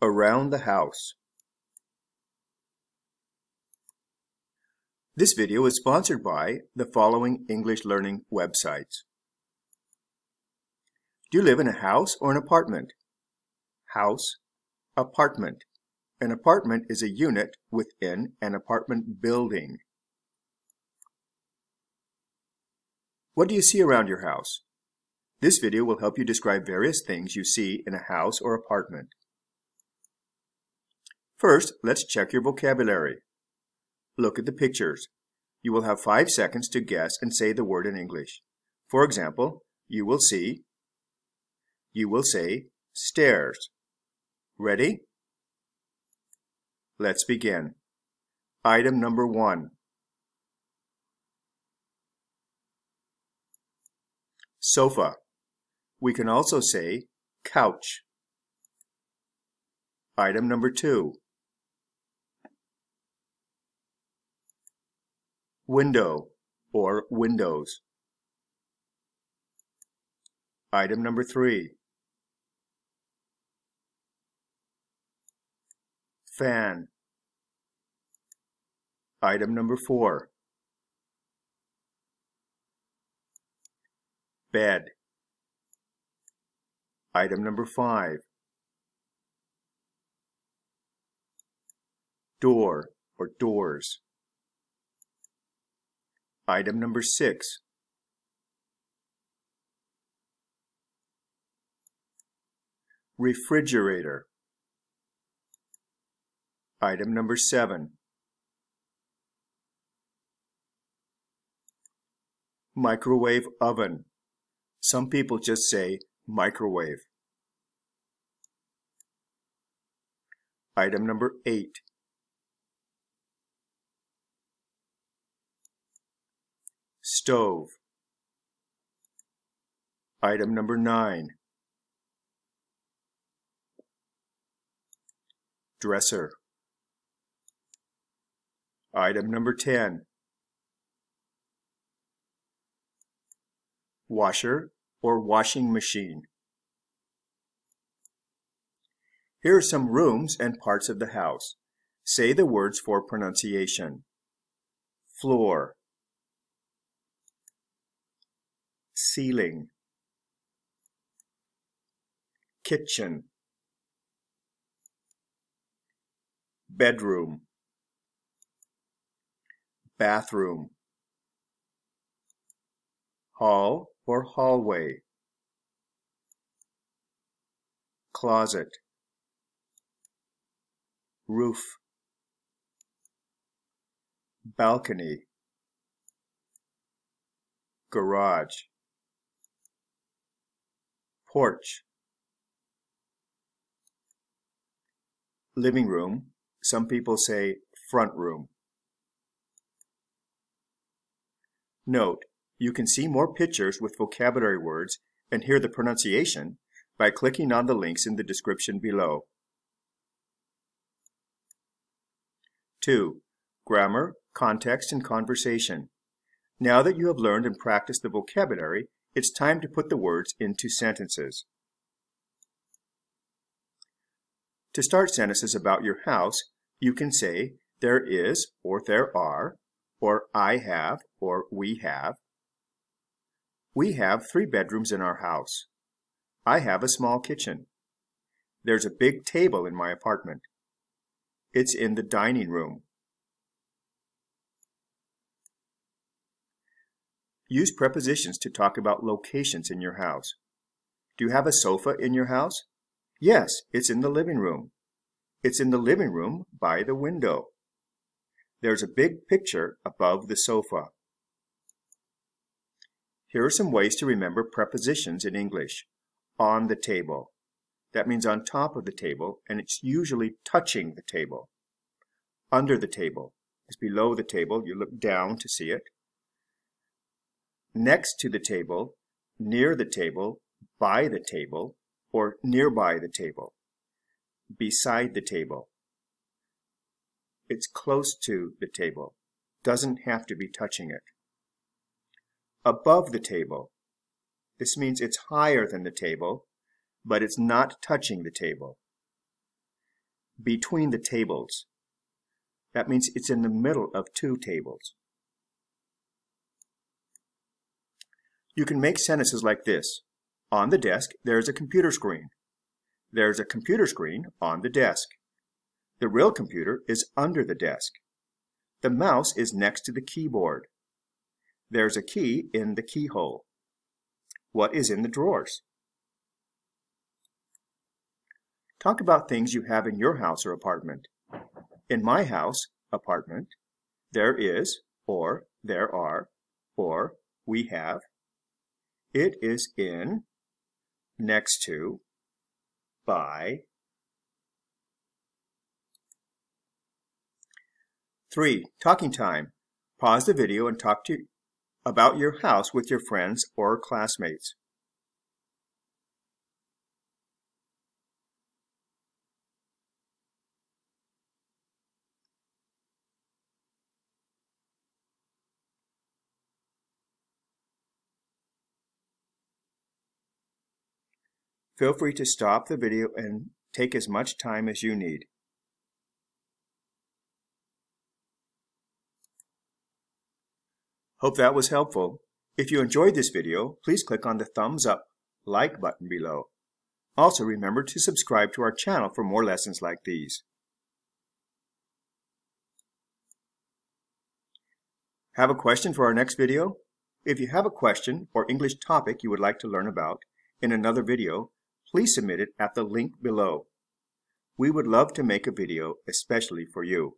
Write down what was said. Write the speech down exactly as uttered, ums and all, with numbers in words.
Around the house. This video is sponsored by the following English learning websites. Do you live in a house or an apartment? House, apartment. An apartment is a unit within an apartment building. What do you see around your house? This video will help you describe various things you see in a house or apartment. First, let's check your vocabulary. Look at the pictures. You will have five seconds to guess and say the word in English. For example, you will see, you will say stairs. Ready? Let's begin. Item number one. Sofa. We can also say couch. Item number two. Window or windows. Item number three. Fan. Item number four. Bed. Item number five. Door or doors. Item number six. Refrigerator. Item number seven. Microwave oven. Some people just say microwave. Item number eight. Stove. Item number nine. Dresser. Item number ten. Washer or washing machine. Here are some rooms and parts of the house. Say the words for pronunciation. Floor. Ceiling. Kitchen. Bedroom. Bathroom. Hall or hallway. Closet. Roof. Balcony. Garage. Porch. Living room. Some people say front room. Note, you can see more pictures with vocabulary words and hear the pronunciation by clicking on the links in the description below. two. Grammar, context, and conversation. Now that you have learned and practiced the vocabulary, it's time to put the words into sentences. To start sentences about your house, you can say there is or there are, or I have or we have. We have three bedrooms in our house. I have a small kitchen. There's a big table in my apartment. It's in the dining room. Use prepositions to talk about locations in your house. Do you have a sofa in your house? Yes, it's in the living room. It's in the living room by the window. There's a big picture above the sofa. Here are some ways to remember prepositions in English. On the table. That means on top of the table, and it's usually touching the table. Under the table is below the table. You look down to see it. Next to the table, near the table, by the table, or nearby the table, beside the table. It's close to the table, doesn't have to be touching it. Above the table. This means it's higher than the table, but it's not touching the table. between the tables. That means it's in the middle of two tables. You can make sentences like this. On the desk, there is a computer screen. There is a computer screen on the desk. The real computer is under the desk. The mouse is next to the keyboard. There's a key in the keyhole. What is in the drawers? Talk about things you have in your house or apartment. In my house, apartment, there is, or there are, or we have. It is in, next to, by. Three. Talking time. Pause the video and talk to about your house with your friends or classmates. Feel free to stop the video and take as much time as you need. Hope that was helpful. If you enjoyed this video, please click on the thumbs up, like button below. Also remember to subscribe to our channel for more lessons like these. Have a question for our next video? If you have a question or English topic you would like to learn about in another video, please submit it at the link below. We would love to make a video especially for you.